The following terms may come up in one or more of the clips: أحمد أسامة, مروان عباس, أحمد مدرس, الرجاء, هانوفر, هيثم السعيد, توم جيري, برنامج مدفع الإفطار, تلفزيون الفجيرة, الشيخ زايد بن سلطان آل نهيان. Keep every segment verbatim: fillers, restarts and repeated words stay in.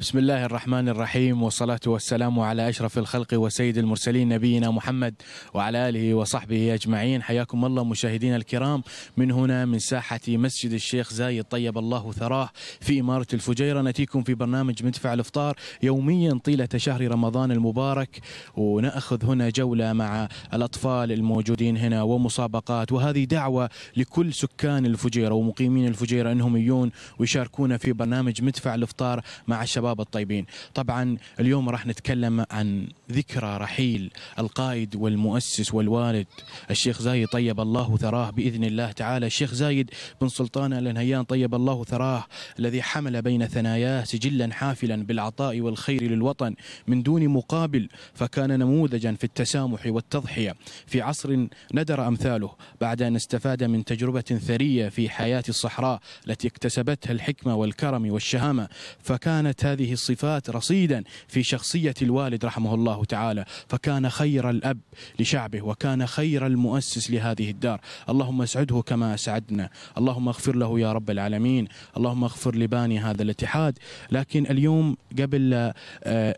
بسم الله الرحمن الرحيم، والصلاة والسلام على أشرف الخلق وسيد المرسلين نبينا محمد وعلى آله وصحبه أجمعين. حياكم الله مشاهدينا الكرام من هنا من ساحة مسجد الشيخ زايد طيب الله ثراه في إمارة الفجيرة. نأتيكم في برنامج مدفع الإفطار يوميا طيلة شهر رمضان المبارك، ونأخذ هنا جولة مع الأطفال الموجودين هنا ومسابقات، وهذه دعوة لكل سكان الفجيرة ومقيمين الفجيرة أنهم يجون ويشاركون في برنامج مدفع الإفطار مع الشباب الطيبين. طبعا اليوم راح نتكلم عن ذكرى رحيل القائد والمؤسس والوالد الشيخ زايد طيب الله ثراه بإذن الله تعالى، الشيخ زايد بن سلطان آل نهيان طيب الله ثراه، الذي حمل بين ثناياه سجلا حافلا بالعطاء والخير للوطن من دون مقابل، فكان نموذجا في التسامح والتضحية في عصر ندر أمثاله، بعد أن استفاد من تجربة ثرية في حياة الصحراء التي اكتسبتها الحكمة والكرم والشهامة، فكانت هذه هذه الصفات رصيدا في شخصية الوالد رحمه الله تعالى، فكان خير الأب لشعبه وكان خير المؤسس لهذه الدار. اللهم اسعده كما اسعدنا، اللهم اغفر له يا رب العالمين، اللهم اغفر لباني هذا الاتحاد. لكن اليوم قبل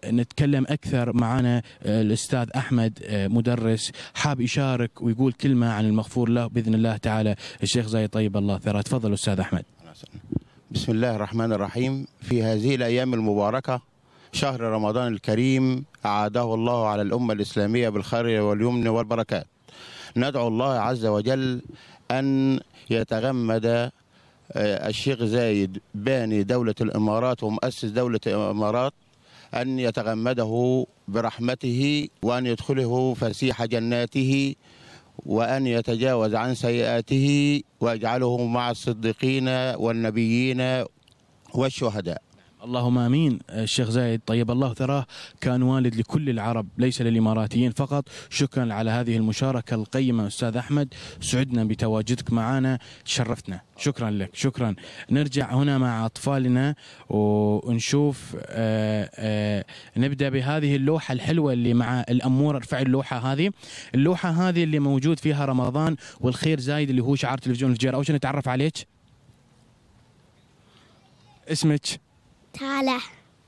نتكلم أكثر معنا الأستاذ أحمد مدرس حاب يشارك ويقول كلمة عن المغفور له بإذن الله تعالى الشيخ زايد طيب الله ثراه. تفضل أستاذ أحمد. بسم الله الرحمن الرحيم. في هذه الأيام المباركة شهر رمضان الكريم أعاده الله على الأمة الإسلامية بالخير واليمن والبركات، ندعو الله عز وجل أن يتغمد الشيخ زايد باني دولة الإمارات ومؤسس دولة الإمارات، أن يتغمده برحمته وأن يدخله فسيح جناته وأن يتجاوز عن سيئاته ويجعله مع الصديقين والنبيين والشهداء. اللهم امين. الشيخ زايد طيب الله ثراه كان والد لكل العرب ليس للاماراتيين فقط. شكرا على هذه المشاركه القيمه استاذ احمد، سعدنا بتواجدك معنا، شرفتنا، شكرا لك. شكرا. نرجع هنا مع اطفالنا ونشوف آآ آآ نبدا بهذه اللوحه الحلوه اللي مع الامور. ارفع اللوحه هذه، اللوحه هذه اللي موجود فيها رمضان والخير زايد اللي هو شعار تلفزيون الفجيرة. اول شيء نتعرف عليك، اسمك؟ تالا.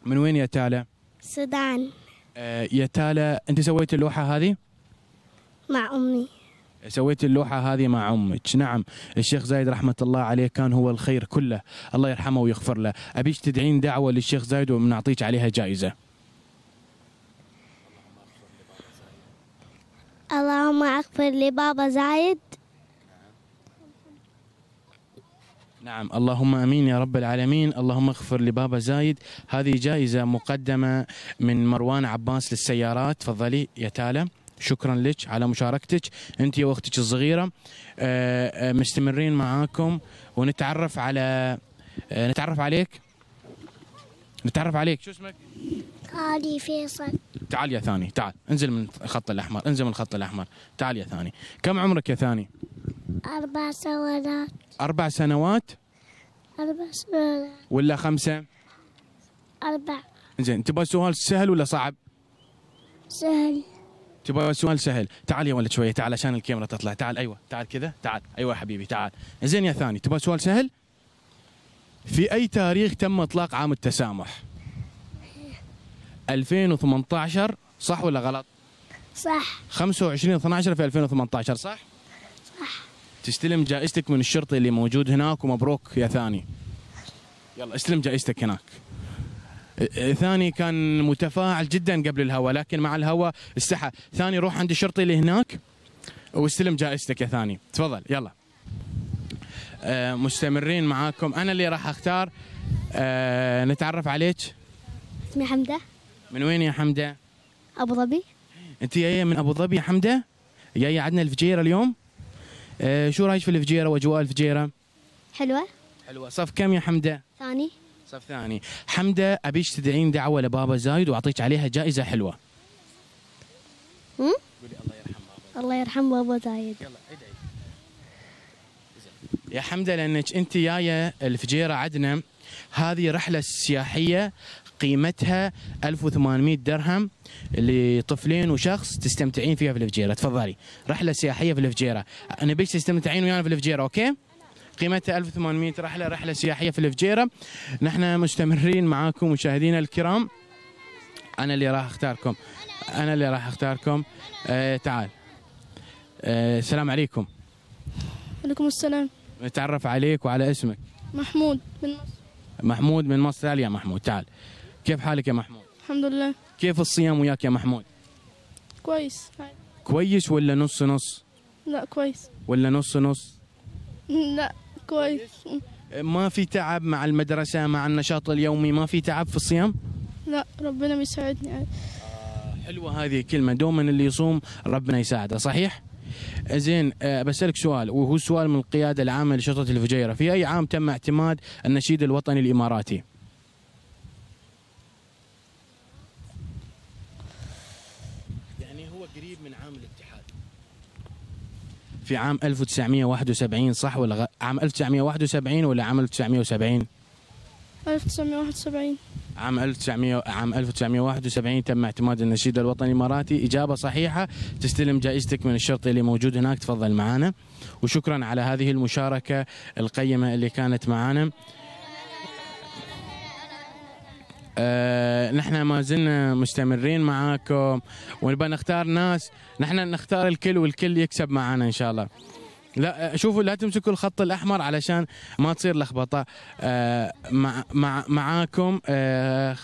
من وين يا تالا؟ السودان. آه يا تالا، انت سويت اللوحه هذه؟ مع امي. سويت اللوحه هذه مع امك، نعم. الشيخ زايد رحمه الله عليه كان هو الخير كله، الله يرحمه ويغفر له. ابيك تدعين دعوه للشيخ زايد ونعطيك عليها جائزه. اللهم اغفر لبابا زايد. نعم، اللهم امين يا رب العالمين، اللهم اغفر لبابا زايد. هذه جائزه مقدمه من مروان عباس للسيارات. تفضلي يا تالا، شكرا لك على مشاركتك انت واختك الصغيره. مستمرين معاكم ونتعرف على نتعرف عليك نتعرف عليك شو اسمك؟ علي فيصل. تعال يا ثاني، تعال انزل من الخط الاحمر، انزل من الخط الاحمر، تعال يا ثاني. كم عمرك يا ثاني؟ أربع سنوات. أربع سنوات؟ أربع سنوات ولا خمسة؟ أربع. زين، تبغى سؤال سهل ولا صعب؟ سهل. تبغى سؤال سهل، تعال يا ولد شوية، تعال عشان الكاميرا تطلع، تعال أيوه، تعال كذا، تعال أيوه حبيبي تعال. زين يا ثاني، تبغى سؤال سهل؟ في أي تاريخ تم إطلاق عام التسامح؟ ألفين وثمانطعش، صح ولا غلط؟ صح. خمسة وعشرين اثني عشر في ألفين وثمانطعش، صح؟ تستلم جائزتك من الشرطي اللي موجود هناك، ومبروك يا ثاني. يلا استلم جائزتك هناك. ثاني كان متفاعل جدا قبل الهواء، لكن مع الهواء استحى. ثاني روح عند الشرطي اللي هناك واستلم جائزتك يا ثاني، تفضل. يلا آه مستمرين معاكم، انا اللي راح اختار. آه نتعرف عليك. اسمي حمده. من وين يا حمده؟ ابو ظبي. انت جايه من ابو ظبي يا حمده؟ جايه عندنا الفجيره اليوم؟ آه شو رايك في الفجيره واجواء الفجيره؟ حلوه؟ حلوه. صف كم يا حمده؟ ثاني. صف ثاني. حمده، ابيك تدعين دعوه لبابا زايد واعطيك عليها جائزه حلوه. امم؟ قولي الله يرحم بابا. الله يرحم بابا زايد. يلا ادعي. يا حمده، لانك انت جايه الفجيره عدنا، هذه رحله سياحيه قيمتها ألف وثمانمئة درهم لطفلين وشخص، تستمتعين فيها في الفجيرة. تفضلي، رحلة سياحية في الفجيرة، أنا بيك تستمتعين ويانا في الفجيرة، أوكي؟ قيمتها ألف وثمانمئة رحلة، رحلة سياحية في الفجيرة. نحن مستمرين معاكم مشاهدينا الكرام. أنا اللي راح أختاركم، أنا اللي راح أختاركم. آه تعال. آه السلام عليكم. وعليكم السلام. نتعرف عليك وعلى اسمك. محمود من مصر. محمود من مصر. تعال يا محمود، تعال. كيف حالك يا محمود؟ الحمد لله. كيف الصيام وياك يا محمود؟ كويس. كويس ولا نص نص؟ لا كويس. ولا نص نص؟ لا كويس. ما في تعب مع المدرسة، مع النشاط اليومي، ما في تعب في الصيام؟ لا ربنا بيساعدني. حلوة هذه كلمة، دوما اللي يصوم ربنا يساعده، صحيح؟ زين، أه بسألك سؤال، وهو سؤال من القيادة العامة لشرطة الفجيرة. في أي عام تم اعتماد النشيد الوطني الإماراتي؟ يعني هو قريب من عام الاتحاد. في عام ألف وتسعمئة وواحد وسبعين، صح ولا عام ألف وتسعمئة وواحد وسبعين ولا عام ألف وتسعمئة وسبعين؟ ألف وتسعمئة وواحد وسبعين. عام ألف وتسعمئة عام ألف وتسعمئة وواحد وسبعين تم اعتماد النشيد الوطني الاماراتي. اجابه صحيحه، تستلم جائزتك من الشرطي اللي موجود هناك. تفضل معنا، وشكرا على هذه المشاركه القيمه اللي كانت معنا. أه نحن ما زلنا مستمرين معاكم، ونبغى نختار ناس، نحن نختار الكل والكل يكسب معنا ان شاء الله. لا شوفوا، لا تمسكوا الخط الاحمر علشان ما تصير لخبطه. آه مع مع معاكم. آه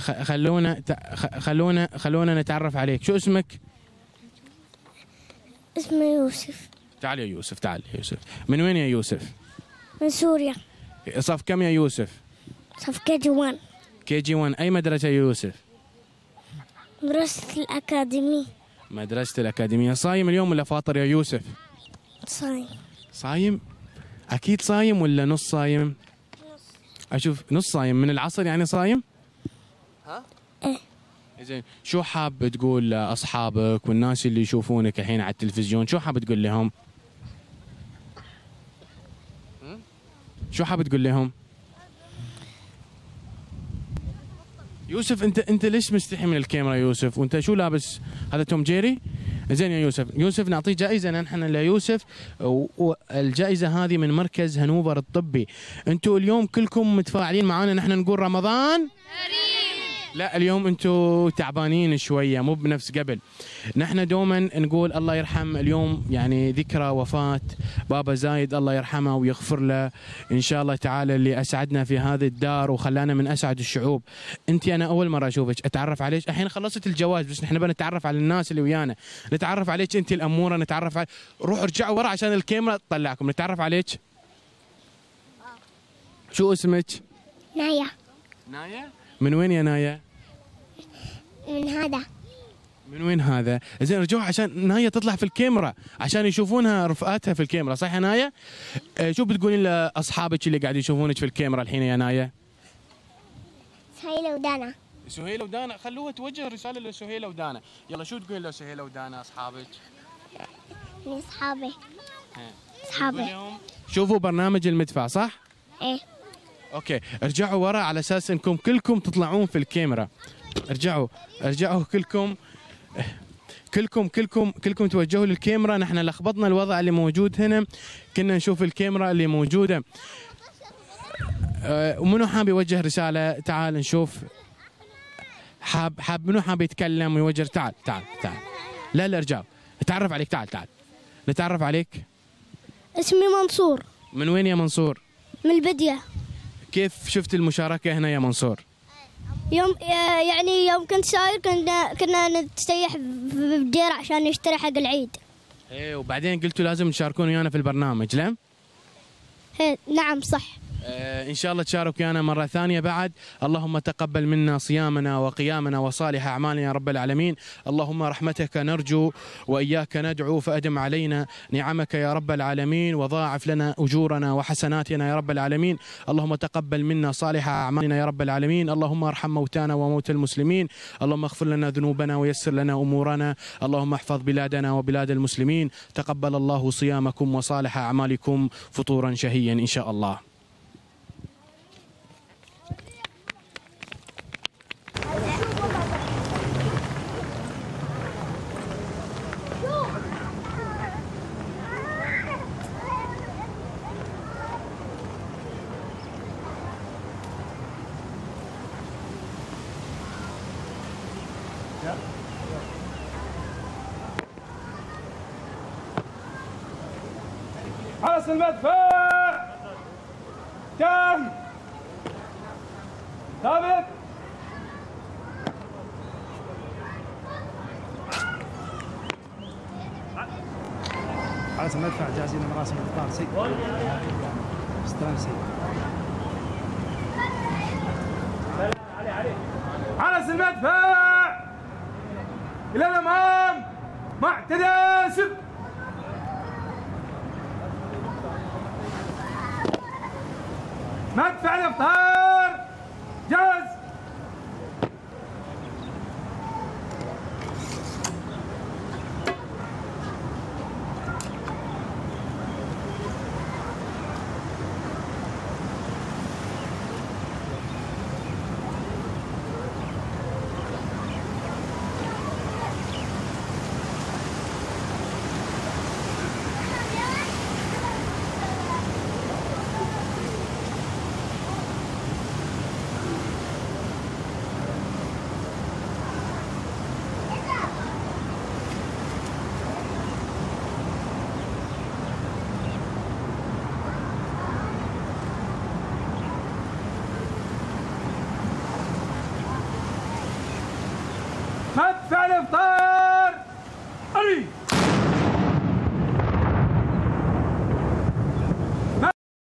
خلونا خلونا خلونا نتعرف عليك. شو اسمك؟ اسمي يوسف. تعال يا يوسف، تعال يا يوسف. من وين يا يوسف؟ من سوريا. صف كم يا يوسف؟ صف كي جي واحد. كي جي واحد. اي مدرسه يا يوسف؟ مدرسه الاكاديميه. مدرسه الاكاديميه. صايم اليوم ولا فاطر يا يوسف؟ صايم. صايم؟ أكيد صايم ولا نص صايم؟ نص. أشوف نص صايم. من العصر يعني صايم؟ ها؟ إيه. زين، شو حاب تقول لأصحابك والناس اللي يشوفونك الحين على التلفزيون؟ شو حاب تقول لهم؟ شو حاب تقول لهم؟ يوسف أنت أنت ليش مستحي من الكاميرا يوسف؟ وأنت شو لابس؟ هذا توم جيري؟ زين يا يوسف، يوسف نعطيه جائزة نحن ليوسف، والجائزة هذه من مركز هانوفر الطبي. أنتوا اليوم كلكم متفاعلين معانا، نحن نقول رمضان كريم. لا اليوم أنتوا تعبانين شوية، مو بنفس قبل. نحن دوما نقول الله يرحم، اليوم يعني ذكرى وفاة بابا زايد، الله يرحمه ويغفر له إن شاء الله تعالى، اللي أسعدنا في هذه الدار وخلانا من أسعد الشعوب. أنت أنا أول مرة أشوفك، أتعرف عليك. الحين خلصت الجواز، بس نحن بنتعرف على الناس اللي ويانا، نتعرف عليك أنت الأمورة، نتعرف عليك. روحوا ارجعوا ورا عشان الكاميرا تطلعكم. نتعرف عليك. شو اسمك؟ نايا. نايا؟ من وين يا نايا؟ من هذا. من وين هذا؟ زين رجعوا عشان نايا تطلع في الكاميرا، عشان يشوفونها رفقاتها في الكاميرا، صح يا نايا؟ آه شو بتقولين لاصحابك اللي قاعد يشوفونك في الكاميرا الحين يا نايا؟ سهيلة ودانا. سهيلة ودانا، خلوها توجه رسالة لسهيلة ودانا. يلا شو تقولين لسهيلة ودانا اصحابك؟ اصحابي. اصحابي. شوفوا برنامج المدفع، صح؟ ايه. اوكي، ارجعوا ورا على اساس انكم كلكم تطلعون في الكاميرا. ارجعوا، ارجعوا كلكم. كلكم كلكم كلكم توجهوا للكاميرا. نحن لخبطنا الوضع اللي موجود هنا، كنا نشوف الكاميرا اللي موجوده. أه ومنو حاب يوجه رساله؟ تعال نشوف. حاب حاب منو حاب يتكلم ويوجه؟ تعال تعال تعال. لا لا ارجعوا، نتعرف عليك. تعال تعال نتعرف عليك. اسمي منصور. من وين يا منصور؟ من البديه. كيف شفت المشاركه هنا يا منصور؟ يوم يعني يوم كنت ساير كنا كنا نستريح بالدير عشان نشتري حق العيد. ايه، وبعدين قلتوا لازم تشاركون ويانا في البرنامج، لا؟ ايه نعم صح. آه ان شاء الله تشارك ويانا مره ثانيه بعد. اللهم تقبل منا صيامنا وقيامنا وصالح اعمالنا يا رب العالمين. اللهم رحمتك نرجو واياك ندعو، فادم علينا نعمك يا رب العالمين، وضاعف لنا اجورنا وحسناتنا يا رب العالمين. اللهم تقبل منا صالح اعمالنا يا رب العالمين. اللهم ارحم موتانا وموتى المسلمين. اللهم اغفر لنا ذنوبنا ويسر لنا امورنا. اللهم احفظ بلادنا وبلاد المسلمين. تقبل الله صيامكم وصالح اعمالكم فطورا شهيا ان شاء الله. حرس المدفع كان ثابت حرس المدفع جاهزين لمراسم الافطار. سيد استلم سيد حرس المدفع الى الامام معتدى سب مدفع الافطار.